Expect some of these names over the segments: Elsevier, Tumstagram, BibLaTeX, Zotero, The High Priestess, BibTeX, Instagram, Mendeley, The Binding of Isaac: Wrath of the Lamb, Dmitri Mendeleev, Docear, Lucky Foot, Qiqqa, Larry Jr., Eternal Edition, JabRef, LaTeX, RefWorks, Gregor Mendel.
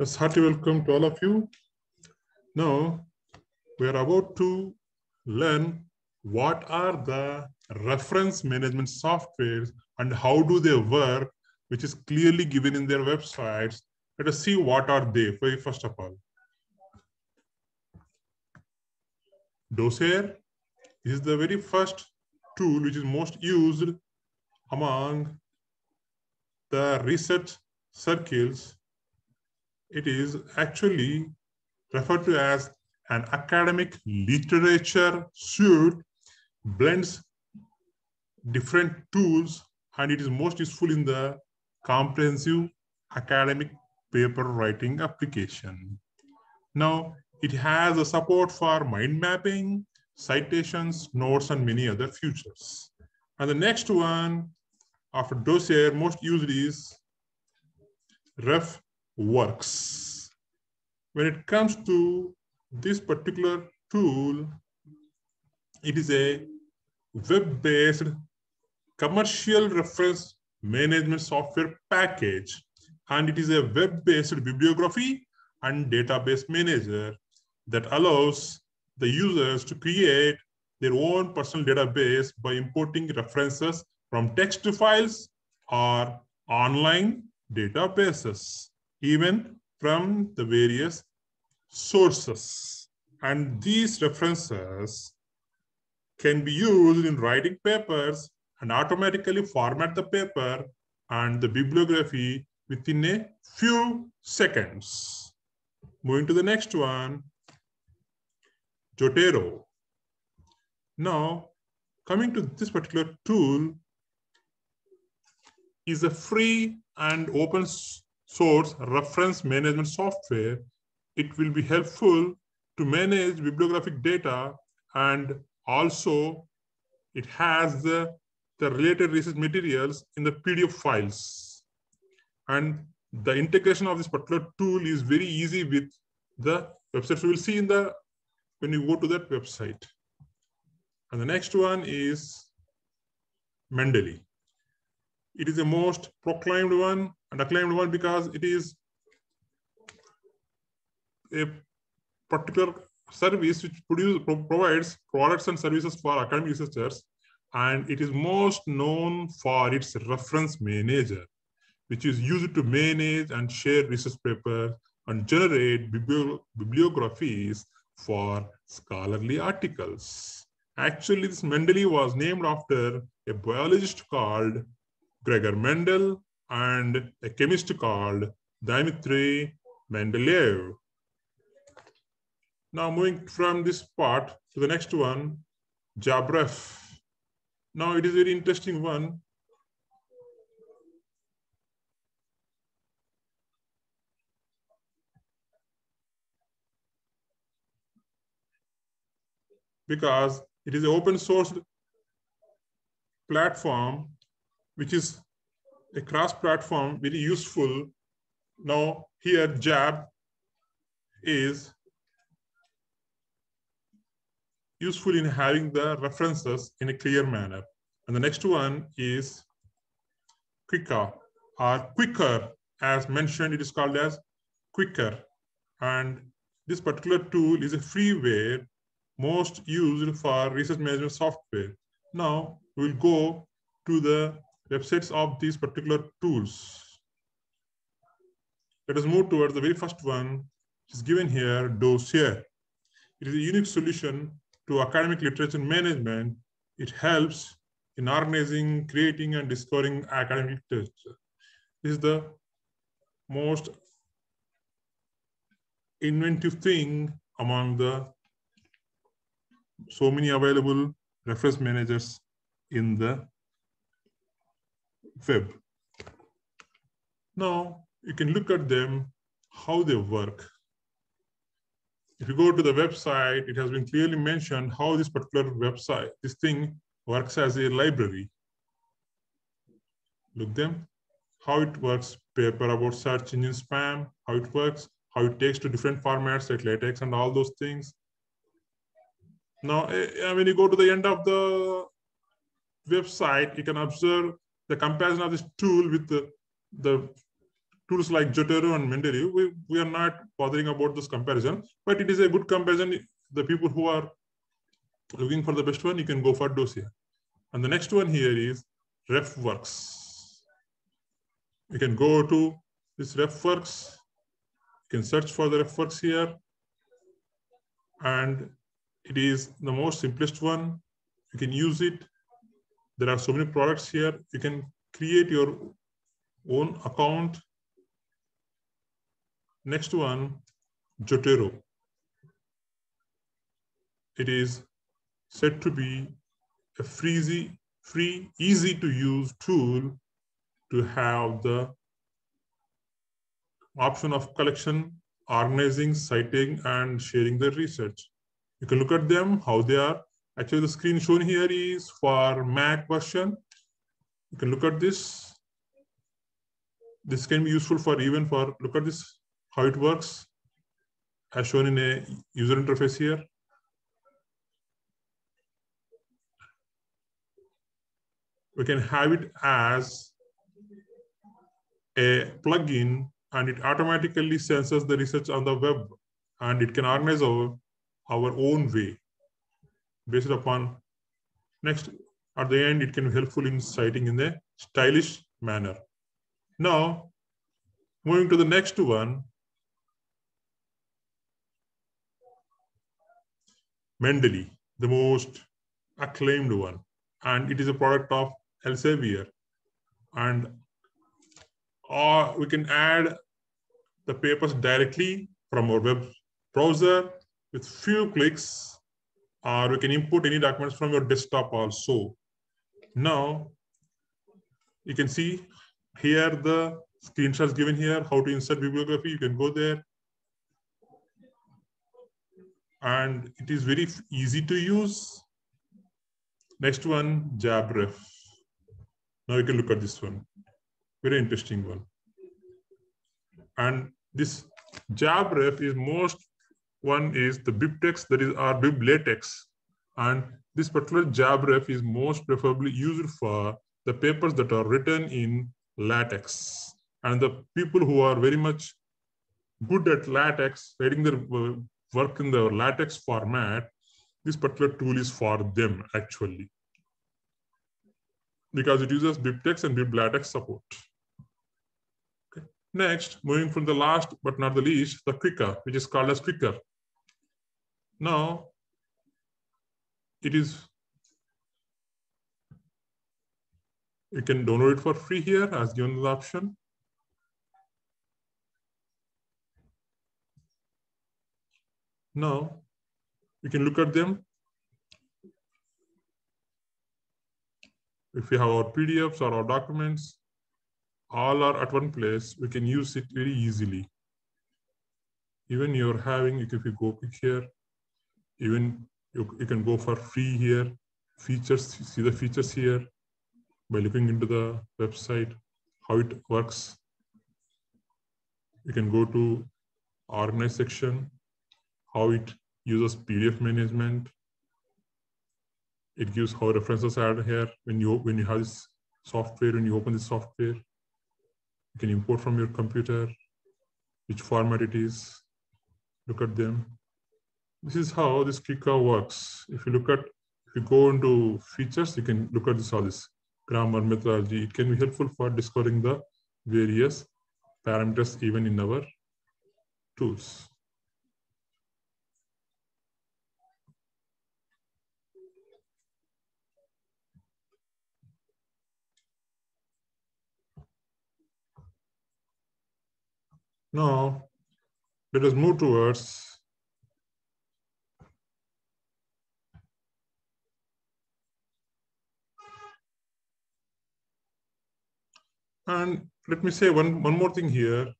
Yes, hearty welcome to all of you. Now, we are about to learn what are the reference management softwares and how do they work, which is clearly given in their websites. Let us see what are they, first of all. Docear is the very first tool which is most used among the research circles. It is actually referred to as an academic literature suite, blends different tools, and it is most useful in the comprehensive academic paper writing application. Now, it has a support for mind mapping, citations, notes, and many other features. And the next one after Docear most used is RefWorks. When it comes to this particular tool, it is a web-based commercial reference management software package, and it is a web-based bibliography and database manager that allows the users to create their own personal database by importing references from text files or online databases, even from the various sources. And these references can be used in writing papers and automatically format the paper and the bibliography within a few seconds. Moving to the next one, Zotero. Now, coming to this particular tool, is a free and open source reference management software. It will be helpful to manage bibliographic data, and also it has the related research materials in the PDF files. And the integration of this particular tool is very easy with the website. So we'll see when you go to that website. And the next one is Mendeley. It is the most proclaimed one and acclaimed one because it is a particular service which provides products and services for academic researchers, and it is most known for its reference manager, which is used to manage and share research papers and generate bibliographies for scholarly articles. Actually, this Mendeley was named after a biologist called Gregor Mendel and a chemist called Dmitri Mendeleev. Now, moving from this part to the next one, JabRef. Now, it is a very interesting one. Because it is an open source platform, which is a cross-platform, very useful. Now here Jab is useful in having the references in a clear manner. And the next one is Qiqqa, or Quicker, as mentioned, it is called as Quicker. And this particular tool is a freeware most used for research management software. Now we'll go to the websites of these particular tools. Let us move towards the very first one, which is given here, Docear. It is a unique solution to academic literature management. It helps in organizing, creating, and discovering academic literature. This is the most inventive thing among the so many available reference managers in the web. Now you can look at them, how they work. If you go to the website, it has been clearly mentioned how this particular website, this thing works as a library. Look them, how it works, paper about search engine spam, how it works, how it takes to different formats like LaTeX and all those things. Now, when you go to the end of the website, you can observe the comparison of this tool with the tools like Zotero and Mendeley, we are not bothering about this comparison, but it is a good comparison. The people who are looking for the best one, you can go for Docear. And the next one here is RefWorks. You can go to this RefWorks. You can search for the RefWorks here. And it is the most simplest one. You can use it. There are so many products here. You can create your own account. Next one, Zotero. It is said to be a free, easy to use tool to have the option of collection, organizing, citing, and sharing the research. You can look at them, how they are. Actually, the screen shown here is for Mac version. You can look at this. This can be useful for look at this, how it works, as shown in a user interface here. We can have it as a plugin, and it automatically senses the research on the web, and it can organize our own way based upon. Next, at the end, it can be helpful in citing in a stylish manner. Now, moving to the next one, Mendeley, the most acclaimed one, and it is a product of Elsevier. And we can add the papers directly from our web browser with few clicks, or we can import any documents from your desktop also. Now, you can see here the screenshots given here, how to insert bibliography. You can go there. And it is very easy to use. Next one, JabRef. Now you can look at this one. Very interesting one. And this JabRef is the BibTeX, that is our BibLaTeX. And this particular JabRef is most preferably used for the papers that are written in LaTeX. And the people who are very much good at LaTeX, writing their work in the LaTeX format, this particular tool is for them actually, because it uses BibTeX and BibLaTeX support. Okay. Next, moving from the last but not the least, the Qiqqa, which is called as Qiqqa. Now, you can download it for free here as given the option. Now, you can look at them. If we have our PDFs or our documents, all are at one place, we can use it very easily. Even if you go click here, even you can go for free here, features, see the features here by looking into the website, how it works. You can go to organize section, how it uses PDF management. It gives how references are here. When you have this software, when you open the software, you can import from your computer, which format it is. Look at them. This is how this Qiqqa works. If you go into features, you can look at all this grammar, methodology. It can be helpful for discovering the various parameters even in our tools. Now, let us move towards and let me say one more thing here.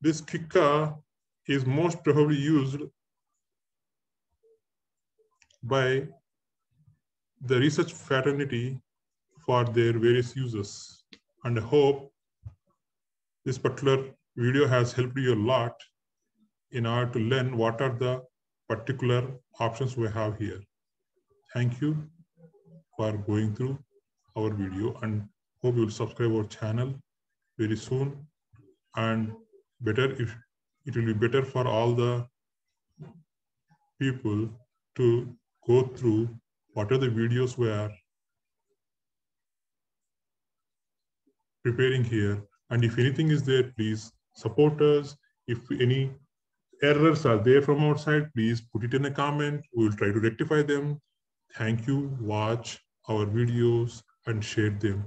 This Qiqqa is most probably used by the research fraternity for their various uses, and I hope this particular video has helped you a lot in order to learn what are the particular options we have here. Thank you for going through our video, and hope you will subscribe our channel very soon, and better if it will be better for all the people to go through what are the videos we are preparing here. And if anything is there, please support us. If any errors are there from outside, please put it in a comment. We will try to rectify them. Thank you. Watch our videos and share them.